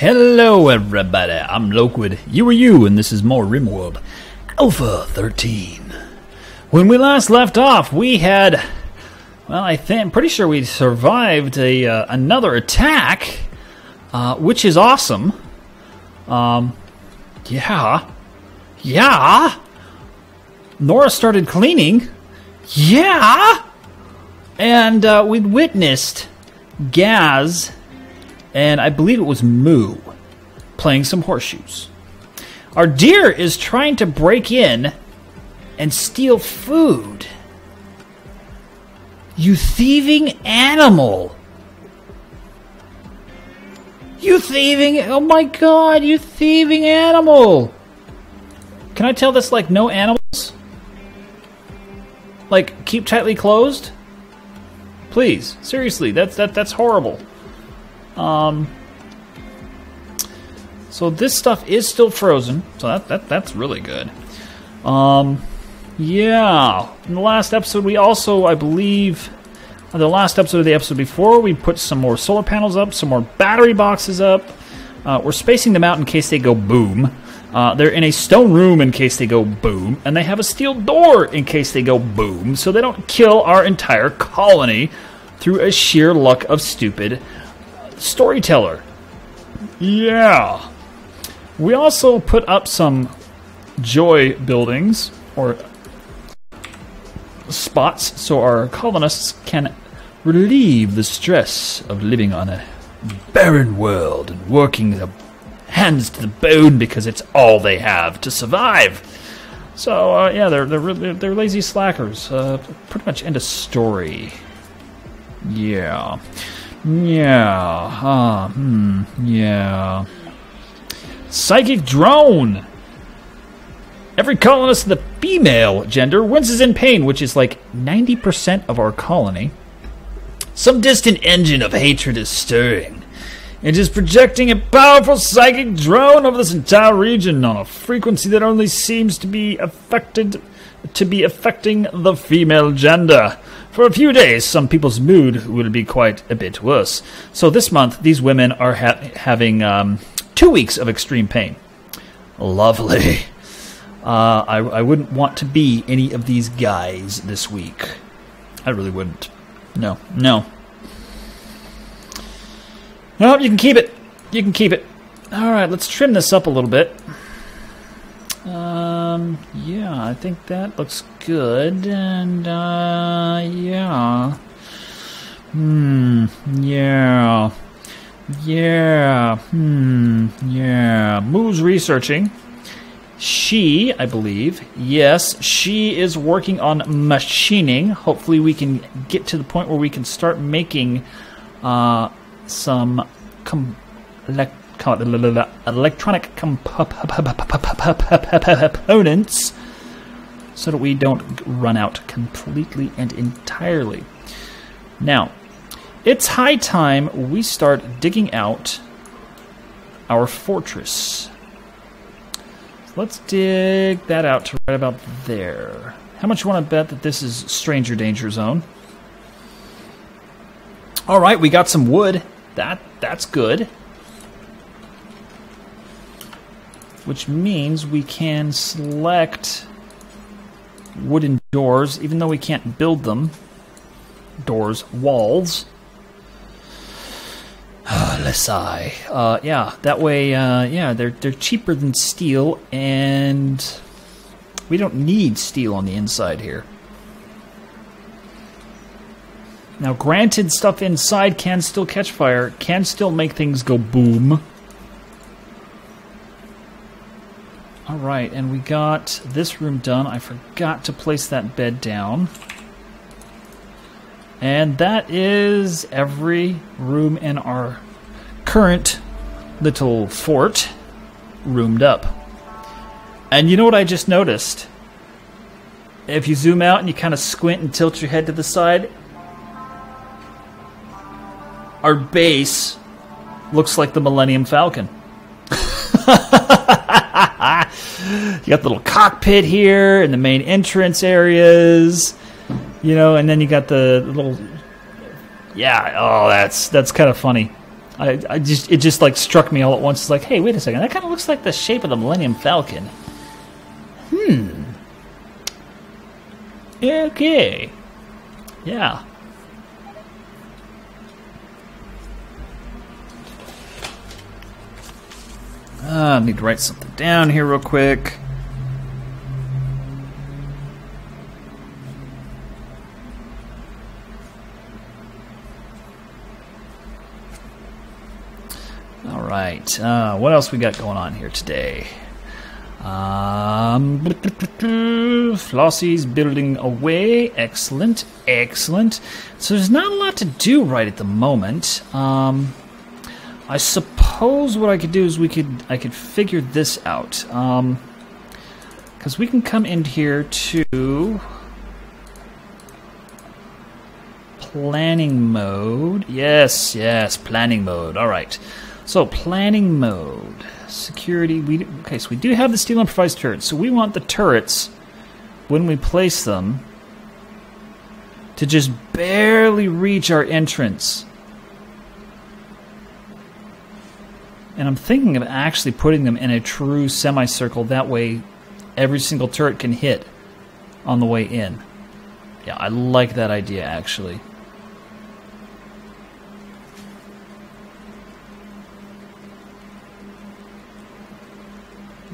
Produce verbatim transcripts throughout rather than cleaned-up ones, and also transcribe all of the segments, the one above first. Hello everybody, I'm Loquid, you are you, and this is more RimWorld Alpha thirteen. When we last left off, we had, well, I think, I'm pretty sure we survived a uh, another attack, uh, which is awesome. Um, yeah, yeah, Nora started cleaning, yeah, and uh, we witnessed Gaz and I believe it was Moo playing some horseshoes. Our deer is trying to break in and steal food. You thieving animal. You thieving, oh my god, you thieving animal. Can I tell this like no animals? Like keep tightly closed? Please, seriously, that's that that's horrible. Um, so this stuff is still frozen, so that, that that's really good. Um, yeah, in the last episode we also, I believe, the last episode of the episode before, we put some more solar panels up, some more battery boxes up. Uh, we're spacing them out in case they go boom. Uh, they're in a stone room in case they go boom, and they have a steel door in case they go boom, so they don't kill our entire colony through a sheer luck of stupid storyteller. Yeah. We also put up some joy buildings or spots so our colonists can relieve the stress of living on a barren world and working the hands to the bone because it's all they have to survive. So uh, yeah, they're they're they're lazy slackers. Uh, pretty much end of story. Yeah. Yeah, huh, hmm, yeah. Psychic drone! Every colonist of the female gender winces in pain, which is like ninety percent of our colony. Some distant engine of hatred is stirring. It is projecting a powerful psychic drone over this entire region on a frequency that only seems to be affected to be affecting the female gender. For a few days, some people's mood will be quite a bit worse. So this month, these women are ha having um, two weeks of extreme pain. Lovely. Uh, I, I wouldn't want to be any of these guys this week. I really wouldn't. No. No. No, you can keep it. You can keep it. All right, let's trim this up a little bit. Um, yeah, I think that looks good, and, uh, yeah. Hmm, yeah. Yeah, hmm, yeah. Moo's researching. She, I believe, yes, she is working on machining. Hopefully we can get to the point where we can start making, uh, some com- elect- electronic components so that we don't run out completely and entirely. Now, it's high time we start digging out our fortress. So let's dig that out to right about there. How much you want to bet that this is stranger danger zone? All right, we got some wood. That that's good. Which means we can select wooden doors, even though we can't build them. Doors, walls. Let's sigh. Uh, yeah, that way, uh, yeah, they're they're cheaper than steel, and we don't need steel on the inside here. Now, granted, stuff inside can still catch fire, can still make things go boom. All right, and we got this room done. I forgot to place that bed down. And that is every room in our current little fort roomed up. And you know what I just noticed? If you zoom out and you kind of squint and tilt your head to the side, our base looks like the Millennium Falcon. You got the little cockpit here and the main entrance areas, you know, and then you got the little, yeah, oh, that's that's kind of funny. I, I just it just like struck me all at once. It's like, hey, wait a second, that kind of looks like the shape of the Millennium Falcon. Hmm. Okay. Yeah. Uh, I need to write something down here real quick. All right. Uh, what else we got going on here today? Um, Flossie's building away. Excellent. Excellent. So there's not a lot to do right at the moment. Um, I suppose what I could do is we could I could figure this out. Um, because we can come in here to planning mode. Yes, yes, planning mode. All right. So planning mode, security. We okay. So we do have the steel improvised turrets. So we want the turrets when we place them to just barely reach our entrance. And I'm thinking of actually putting them in a true semicircle. That way, every single turret can hit on the way in. Yeah, I like that idea, actually.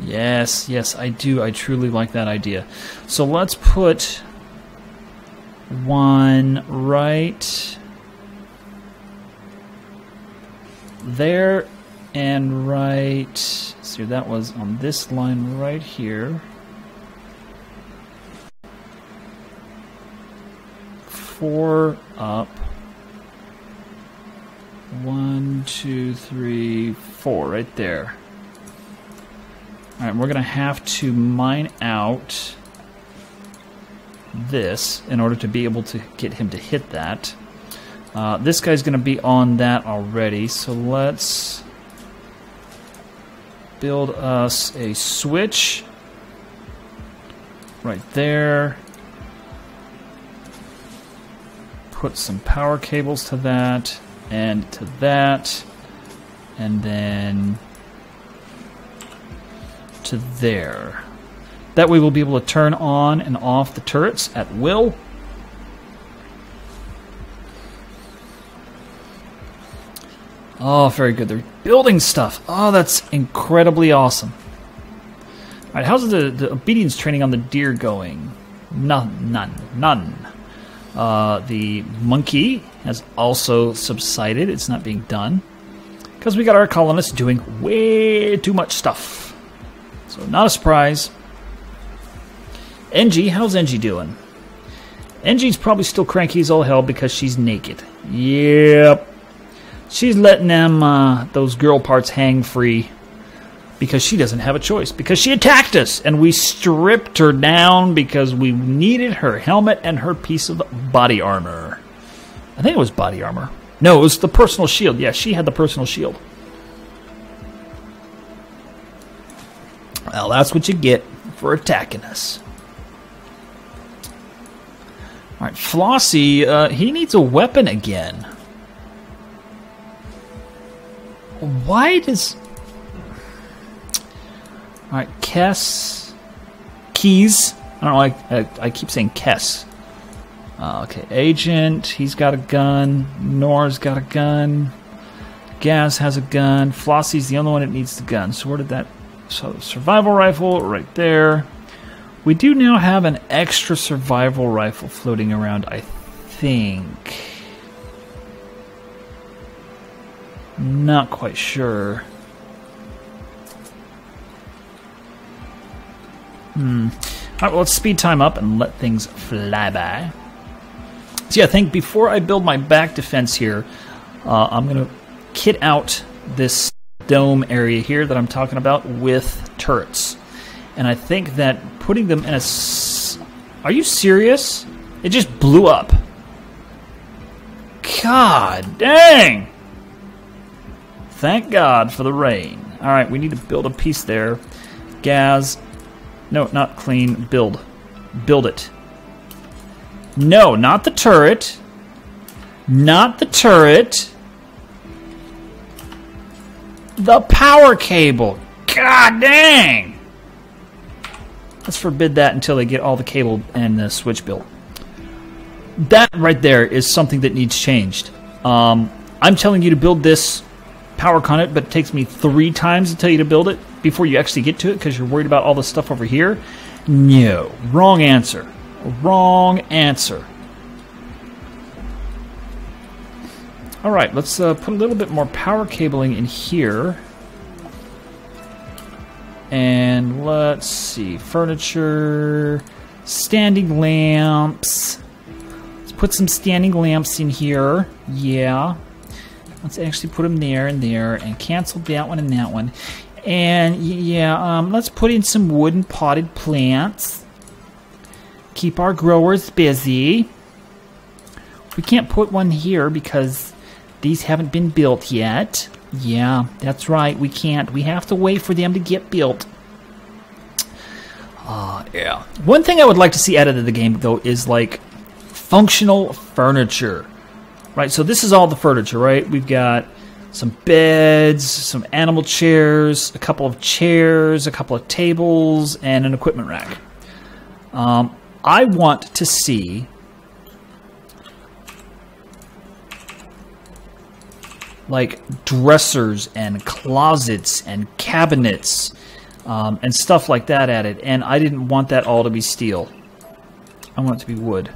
Yes, yes, I do. I truly like that idea. So let's put one right there. And right, so that was on this line right here. Four up. One, two, three, four, right there. All right, we're gonna have to mine out this in order to be able to get him to hit that. Uh, this guy's gonna be on that already, so let's build us a switch right there. Put some power cables to that and to that, and then to there. That way we'll be able to turn on and off the turrets at will. Oh, very good. They're building stuff. Oh, that's incredibly awesome. All right, how's the, the obedience training on the deer going? None, none, none. Uh, the monkey has also subsided. It's not being done because we got our colonists doing way too much stuff. So not a surprise. Engie, how's Engie doing? Engie's probably still cranky as all hell because she's naked. Yep. She's letting them uh, those girl parts hang free because she doesn't have a choice, because she attacked us and we stripped her down because we needed her helmet and her piece of body armor. I think it was body armor. No, it was the personal shield. Yeah, she had the personal shield. Well, that's what you get for attacking us. All right, Flossie, uh, he needs a weapon again. Why does... All right, Kess... Keys. I don't know, I, I, I keep saying Kess. Uh, okay, Agent, he's got a gun. Nora's got a gun. Gaz has a gun. Flossie's the only one that needs the gun. So where did that... So survival rifle right there. We do now have an extra survival rifle floating around, I think. Not quite sure. Hmm. All right, well, let's speed time up and let things fly by. So yeah, I think before I build my back defense here, uh, I'm going to kit out this dome area here that I'm talking about with turrets. And I think that putting them in a... S Are you serious? It just blew up. God dang! Thank God for the rain. All right, we need to build a piece there. Gaz. No, not clean. Build. Build it. No, not the turret. Not the turret. The power cable. God dang. Let's forbid that until they get all the cable and the switch built. That right there is something that needs changed. Um, I'm telling you to build this power conduit, but it takes me three times to tell you to build it before you actually get to it because you're worried about all this stuff over here. No. Wrong answer. Wrong answer. All right, let's uh, put a little bit more power cabling in here. And let's see, furniture, standing lamps. Let's put some standing lamps in here. Yeah. Let's actually put them there and there and cancel that one and that one. And yeah, um, let's put in some wooden potted plants. Keep our growers busy. We can't put one here because these haven't been built yet. Yeah, that's right. We can't. We have to wait for them to get built. Uh, yeah. One thing I would like to see added to the game, though, is like functional furniture. Right? So this is all the furniture, right? We've got some beds, some animal chairs, a couple of chairs, a couple of tables, and an equipment rack. Um, I want to see... like dressers and closets and cabinets um, and stuff like that added. And I didn't want that all to be steel. I want it to be wood.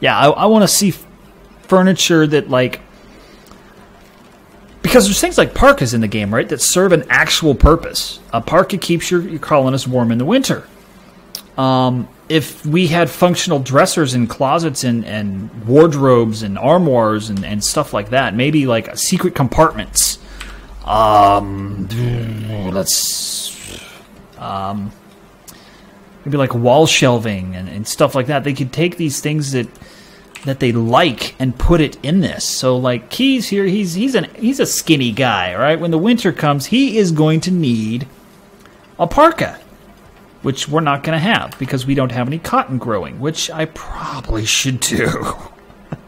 Yeah, I, I want to see furniture that like... Because there's things like parkas in the game, right, that serve an actual purpose. A parka keeps your, your colonists warm in the winter. Um, if we had functional dressers and closets and, and wardrobes and armoires and, and stuff like that, maybe like secret compartments. Um, let's um, maybe like wall shelving and, and stuff like that. They could take these things that... that they like and put it in this. So like Keys here, he's he's an he's a skinny guy, right? When the winter comes, he is going to need a parka, which we're not going to have because we don't have any cotton growing, which I probably should do.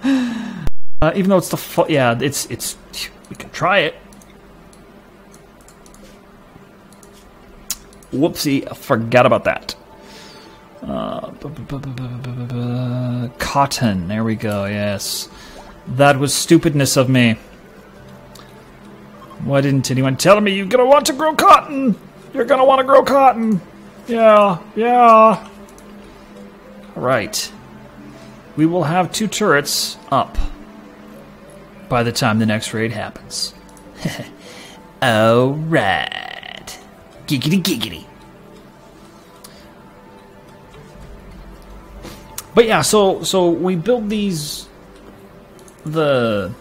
uh, even though it's the yeah, it's it's we can try it. Whoopsie, I forgot about that. Uh, bu bu bu bu bu bu bu cotton. There we go. Yes, that was stupidness of me. Why didn't anyone tell me you're gonna want to grow cotton? You're gonna want to grow cotton. Yeah, yeah. All right. We will have two turrets up by the time the next raid happens. All right. Giggity giggity. But yeah, so so we build these the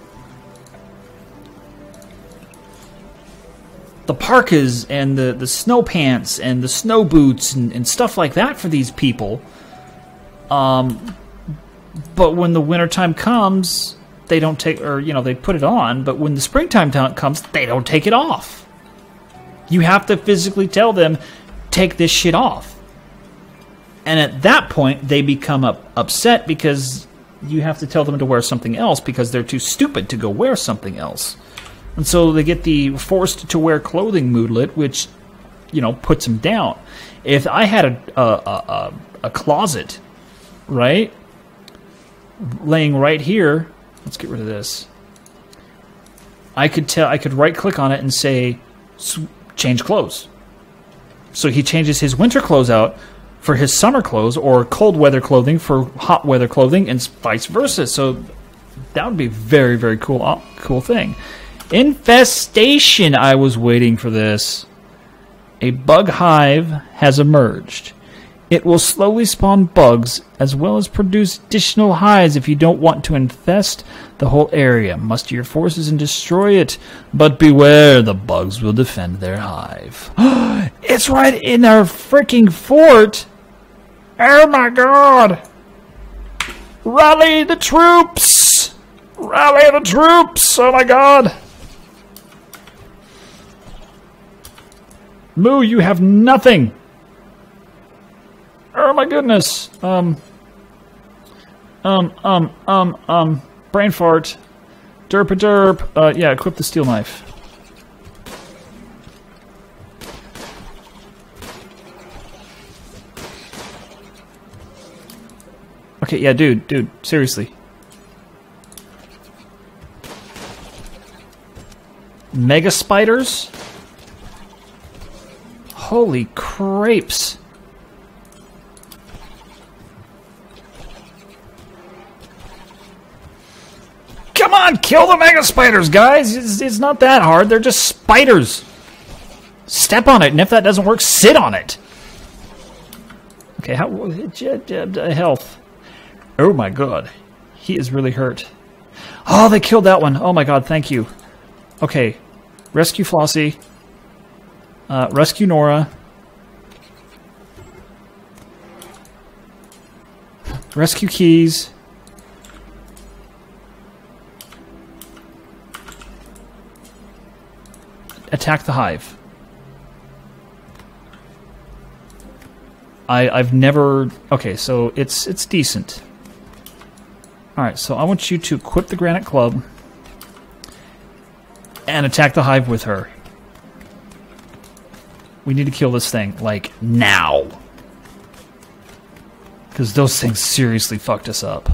the parkas and the the snow pants and the snow boots and, and stuff like that for these people. Um, but when the wintertime comes, they don't take or you know they put it on. But when the springtime comes, they don't take it off. You have to physically tell them, take this shit off. And at that point, they become up, upset because you have to tell them to wear something else because they're too stupid to go wear something else. And so they get the forced-to-wear clothing moodlet, which, you know, puts them down. If I had a, a, a, a closet, right, laying right here, let's get rid of this. I could tell, I could right-click on it and say, change clothes. So he changes his winter clothes out for his summer clothes, or cold weather clothing for hot weather clothing, and vice versa. So that would be very, very cool, uh, cool thing. Infestation. I was waiting for this. A bug hive has emerged. It will slowly spawn bugs as well as produce additional hives if you don't want to infest the whole area. Muster your forces and destroy it. But beware, the bugs will defend their hive. It's right in our freaking fort! Oh my god! Rally the troops! Rally the troops! Oh my god! Moo, you have nothing! Oh my goodness. Um, um, um, um, um, brain fart. Derp a derp. Uh, yeah, equip the steel knife. Okay, yeah, dude, dude, seriously. Mega spiders? Holy crapes. Come on, kill the mega spiders, guys! It's, it's not that hard, they're just spiders. Step on it, and if that doesn't work, sit on it. Okay, how... health. Oh my god. He is really hurt. Oh, they killed that one. Oh my god, thank you. Okay. Rescue Flossie. Uh, rescue Nora. Rescue Keys. Attack the hive. I, I've never... Okay, so it's it's decent. Alright, so I want you to equip the granite club and attack the hive with her. We need to kill this thing, like, now. Because those things seriously fucked us up.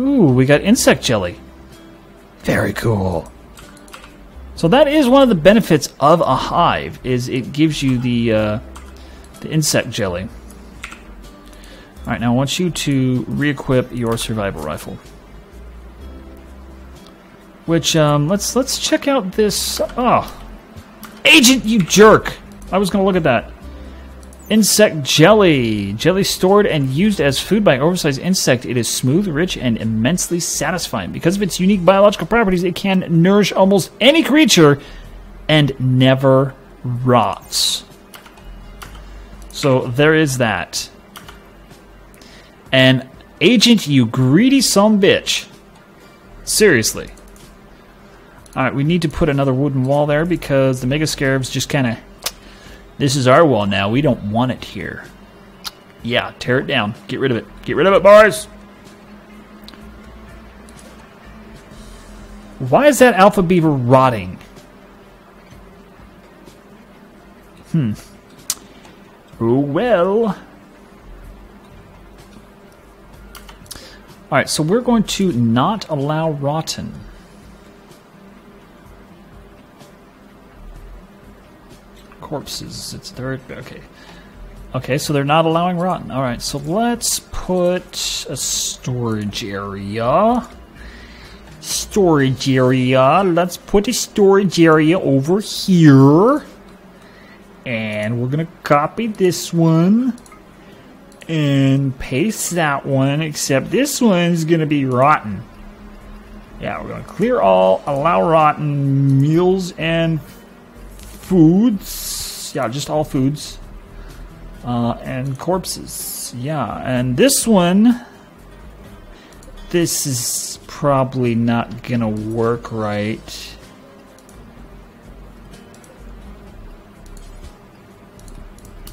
Ooh, we got insect jelly. Very cool. So that is one of the benefits of a hive, is it gives you the, uh, the insect jelly. Alright, now I want you to re-equip your survival rifle. Which, um, let's let's check out this... Oh! Agent, you jerk! I was going to look at that. Insect jelly. Jelly stored and used as food by an oversized insect. It is smooth, rich, and immensely satisfying. Because of its unique biological properties, it can nourish almost any creature and never rots. So, there is that. And agent, you greedy son bitch. Seriously. Alright, we need to put another wooden wall there because the mega scarabs just kind of... This is our wall now. We don't want it here. Yeah, tear it down. Get rid of it. Get rid of it, boys! Why is that alpha beaver rotting? Hmm. Oh, well... Alright, so we're going to not allow rotten. Corpses, it's third, okay. Okay, so they're not allowing rotten. Alright, so let's put a storage area. Storage area. Let's put a storage area over here. And we're gonna copy this one. And paste that one, except this one's gonna be rotten. Yeah, we're gonna clear all, allow rotten meals and foods. Yeah, just all foods. Uh, and corpses. Yeah, and this one, this is probably not gonna work right.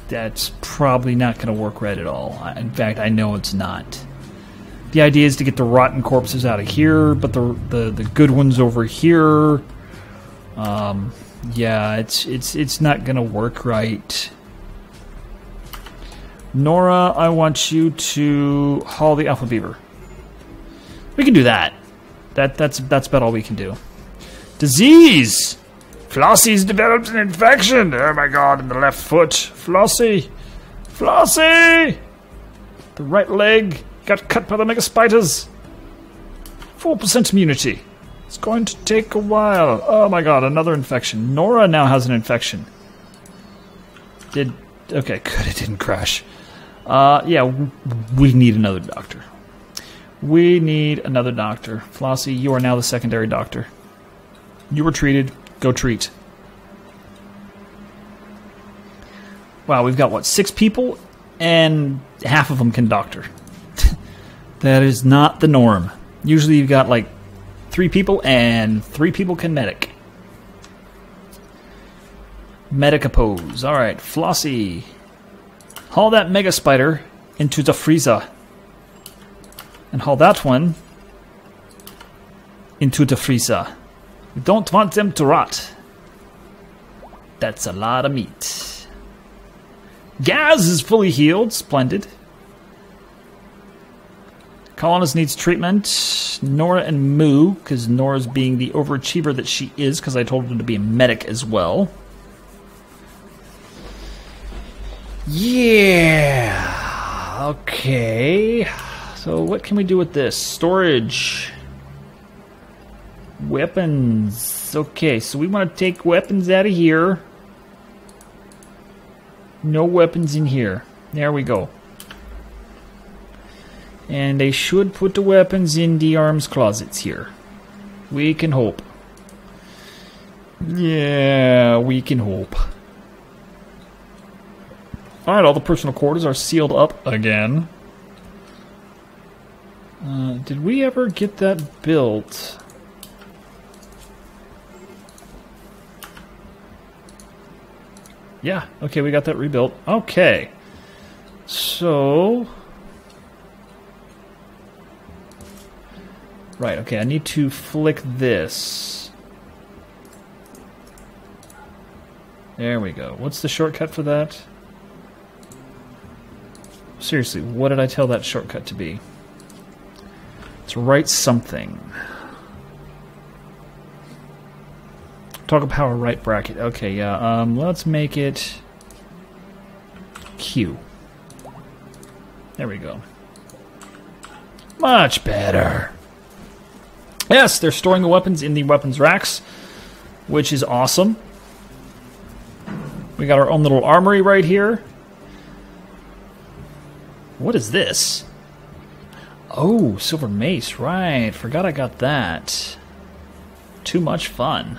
That's probably not going to work right at all. In fact, I know it's not. The idea is to get the rotten corpses out of here, but the the, the good ones over here. Um, yeah, it's it's it's not going to work right. Nora, I want you to haul the alpha beaver. We can do that. That that's that's about all we can do. Disease. Flossie's developed an infection! Oh my god, in the left foot. Flossie! Flossie! The right leg got cut by the mega spiders. four percent immunity. It's going to take a while. Oh my god, another infection. Nora now has an infection. Did... Okay, good, it didn't crash. Uh, yeah, we need another doctor. We need another doctor. Flossie, you are now the secondary doctor. You were treated... Go treat. Wow, we've got, what, six people? And half of them can doctor. That is not the norm. Usually you've got, like, three people and three people can medic. Medicapose. Alright, Flossie. Haul that mega spider into the freezer. And haul that one into the freezer. We don't want them to rot. That's a lot of meat. Gaz is fully healed. Splendid. Colonist needs treatment. Nora and Moo, because Nora's being the overachiever that she is, because I told her to be a medic as well. Yeah. Okay. So what can we do with this? Storage. Weapons. Okay, so we want to take weapons out of here. No weapons in here. There we go. And they should put the weapons in the arms closets here. We can hope. Yeah, we can hope. Alright, all the personal quarters are sealed up again. Uh, did we ever get that built? Yeah, okay, we got that rebuilt. Okay. So... Right, okay, I need to flick this. There we go. What's the shortcut for that? Seriously, what did I tell that shortcut to be? It's right something. Toggle power right bracket. Okay, yeah. Um, let's make it Q. There we go. Much better. Yes, they're storing the weapons in the weapons racks, which is awesome. We got our own little armory right here. What is this? Oh, silver mace. Right. Forgot I got that. Too much fun.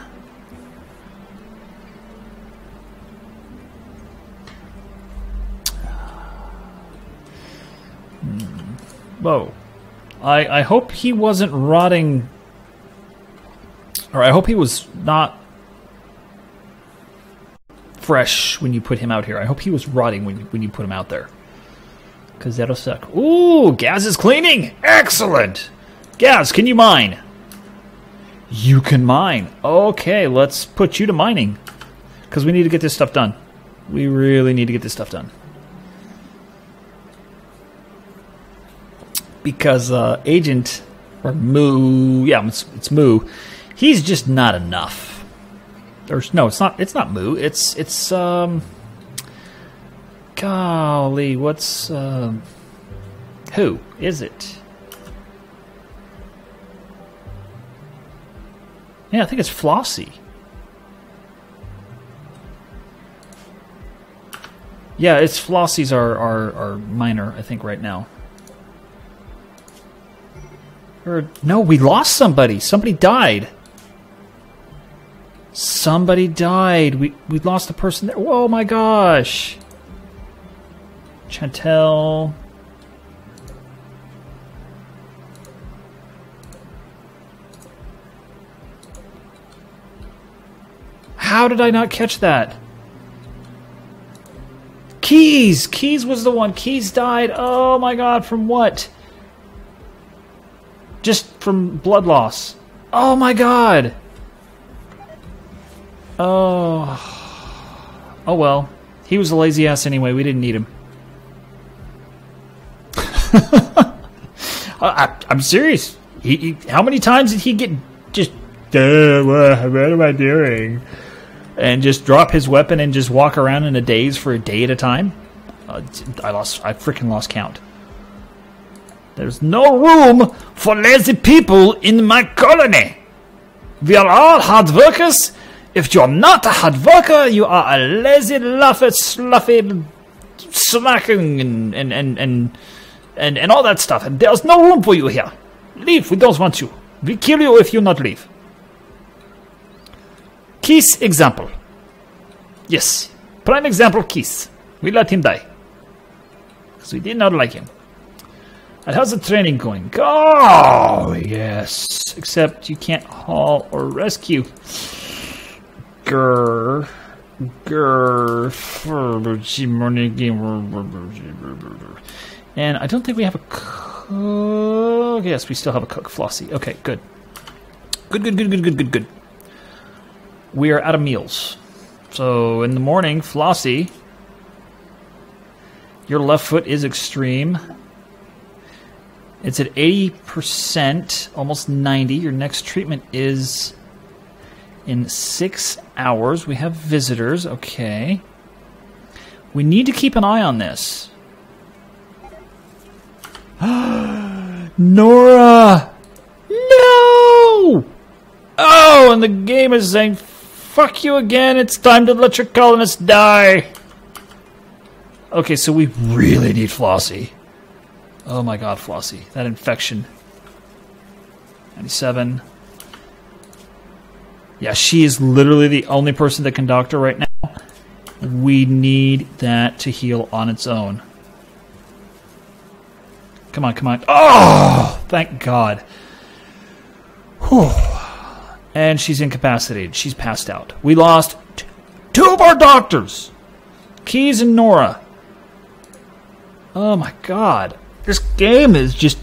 Whoa. I, I hope he wasn't rotting, or I hope he was not fresh when you put him out here. I hope he was rotting when, when you put him out there, because that'll suck. Ooh, Gaz is cleaning! Excellent! Gaz, can you mine? You can mine. Okay, let's put you to mining, because we need to get this stuff done. We really need to get this stuff done. Because uh, Agent, or Moo, yeah, it's, it's Moo. He's just not enough. There's no, it's not. It's not Moo. It's it's um. Golly, what's um? Uh, who is it? Yeah, I think it's Flossie. Yeah, it's Flossie's our our our miner, I think, right now. No, we lost somebody. Somebody died. Somebody died. We we lost a person there. Oh my gosh. Chantel. How did I not catch that? Keys. Keys was the one. Keys died. Oh my god. From what? Just from blood loss. Oh my god! Oh. Oh well. He was a lazy ass anyway. We didn't need him. I, I'm serious. He, he, how many times did he get just... Duh, what am I doing? And just drop his weapon and just walk around in a daze for a day at a time? Uh, I lost... I freaking lost count. There's no room for lazy people in my colony. We are all hard workers. If you're not a hard worker, you are a lazy, laughy, sluffy, smacking, and and, and and and and all that stuff. And there's no room for you here. Leave. We don't want you. We kill you if you not leave. Keys example. Yes, prime example. Keys. We let him die because we did not like him. And how's the training going? Oh, yes. Except you can't haul or rescue. Grr. And I don't think we have a cook. Yes, we still have a cook, Flossie. Okay, good. Good, good, good, good, good, good, good. We are out of meals. So in the morning, Flossie, your left foot is extreme. It's at eighty percent, almost ninety. Your next treatment is in six hours. We have visitors. Okay. We need to keep an eye on this. Nora! No! Oh, and the game is saying, fuck you again. It's time to let your colonists die. Okay, so we really need Flossie. Oh my god, Flossie. That infection. ninety-seven. Yeah, she is literally the only person that can doctor right now. We need that to heal on its own. Come on, come on. Oh! Thank god. Whew. And she's incapacitated. She's passed out. We lost t two of our doctors! Keys and Nora. Oh my god. This game is just,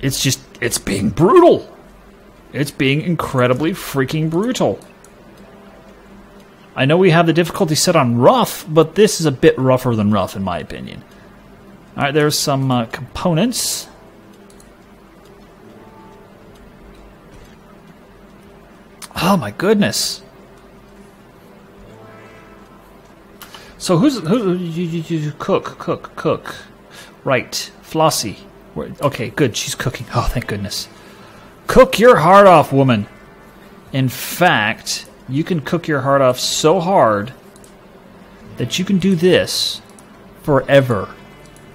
it's just, it's being brutal. It's being incredibly freaking brutal. I know we have the difficulty set on rough, but this is a bit rougher than rough in my opinion. All right, there's some uh, components. Oh my goodness. So who's, who, you, you, you cook, cook, cook. Right, Flossie. We're, okay, good. She's cooking. Oh, thank goodness. Cook your heart off, woman. In fact, you can cook your heart off so hard that you can do this forever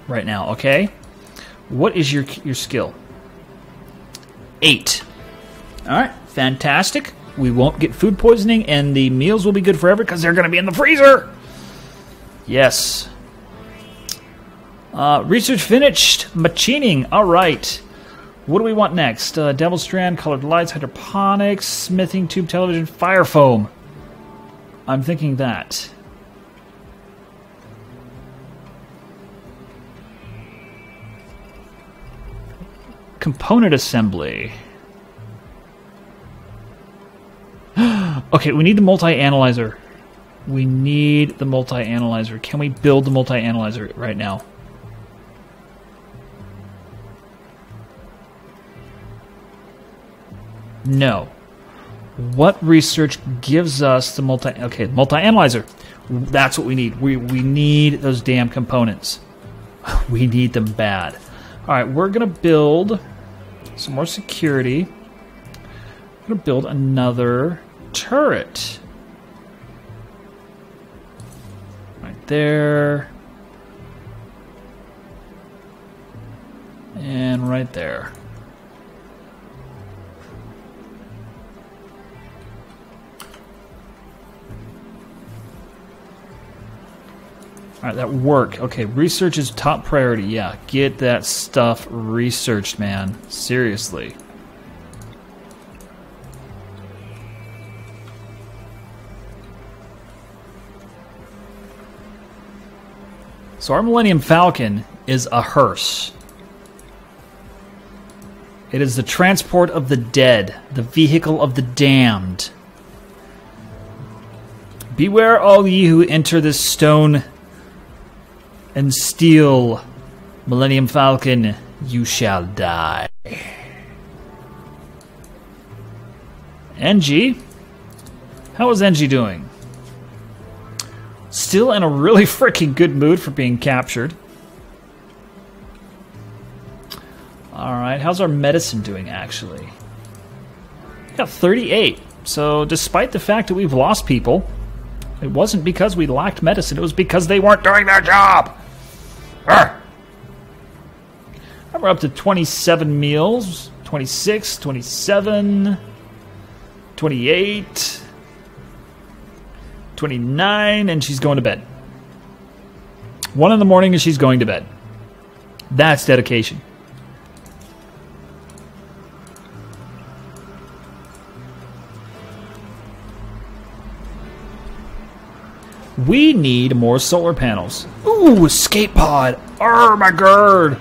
right now, okay? What is your, your skill? Eight. All right, fantastic. We won't get food poisoning, and the meals will be good forever because they're going to be in the freezer. Yes. Uh, research finished. Machining. All right. What do we want next? Uh, Devil Strand, colored lights, hydroponics, smithing, tube television, fire foam. I'm thinking that. Component assembly. Okay, we need the multi-analyzer. We need the multi-analyzer. Can we build the multi-analyzer right now? No. What research gives us the multi... Okay, multi-analyzer. That's what we need. We, we need those damn components. We need them bad. All right, we're going to build some more security. We're going to build another turret. Right there. And right there. All right, that work. Okay, research is top priority. Yeah, get that stuff researched, man. Seriously. So our Millennium Falcon is a hearse. It is the transport of the dead, the vehicle of the damned. Beware all ye who enter this stone and steal, Millennium Falcon, you shall die. Engie? How is Engie doing? Still in a really freaking good mood for being captured. Alright, how's our medicine doing, actually? We got thirty-eight. So, despite the fact that we've lost people, it wasn't because we lacked medicine. It was because they weren't doing their job. Arrgh. We're up to twenty-seven meals. twenty-six, twenty-seven, twenty-eight, twenty-nine, and she's going to bed. One in the morning and she's going to bed. That's dedication. We need more solar panels. Ooh, escape pod. Oh my god.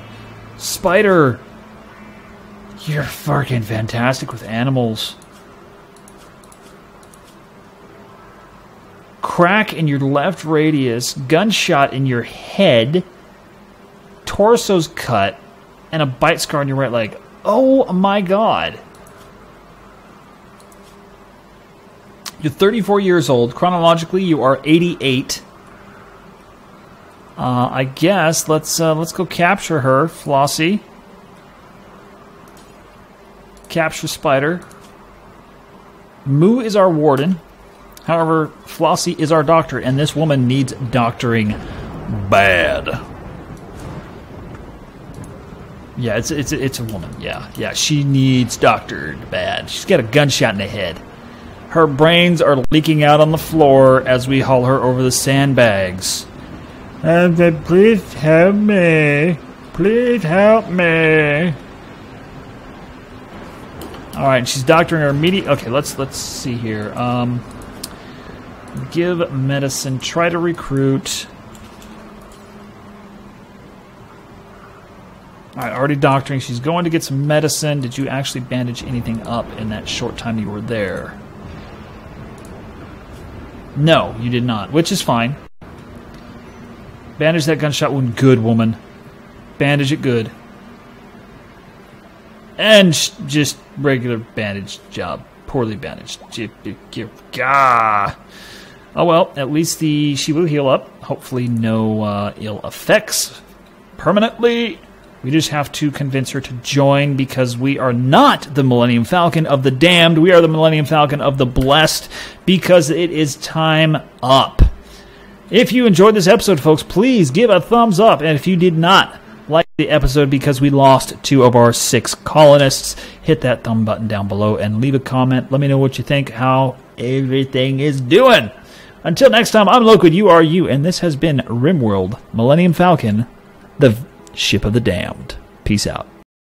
Spider. You're fucking fantastic with animals. Crack in your left radius, gunshot in your head, torso's cut, and a bite scar on your right leg. Oh my god. You're thirty-four years old. Chronologically, you are eighty-eight. Uh, I guess let's uh, let's go capture her, Flossie. Capture Spider. Moo is our warden. However, Flossie is our doctor, and this woman needs doctoring bad. Yeah, it's it's it's a woman. Yeah, yeah, she needs doctored bad. She's got a gunshot in the head. Her brains are leaking out on the floor as we haul her over the sandbags. And uh, please help me. Please help me. All right, she's doctoring her immediate. Okay, let's let's see here. Um, give medicine. Try to recruit. All right, already doctoring. She's going to get some medicine. Did you actually bandage anything up in that short time you were there? No, you did not, which is fine. Bandage that gunshot wound good, woman. Bandage it good. And sh just regular bandage job. Poorly bandaged. Gah. Oh, well, at least the she will heal up. Hopefully no uh, ill effects permanently. We just have to convince her to join because we are not the Millennium Falcon of the damned. We are the Millennium Falcon of the blessed because it is time up. If you enjoyed this episode, folks, please give a thumbs up. And if you did not like the episode because we lost two of our six colonists, hit that thumb button down below and leave a comment. Let me know what you think, how everything is doing. Until next time, I'm Loquid, you are you, and this has been RimWorld Millennium Falcon, the... Ship of the Damned. Peace out.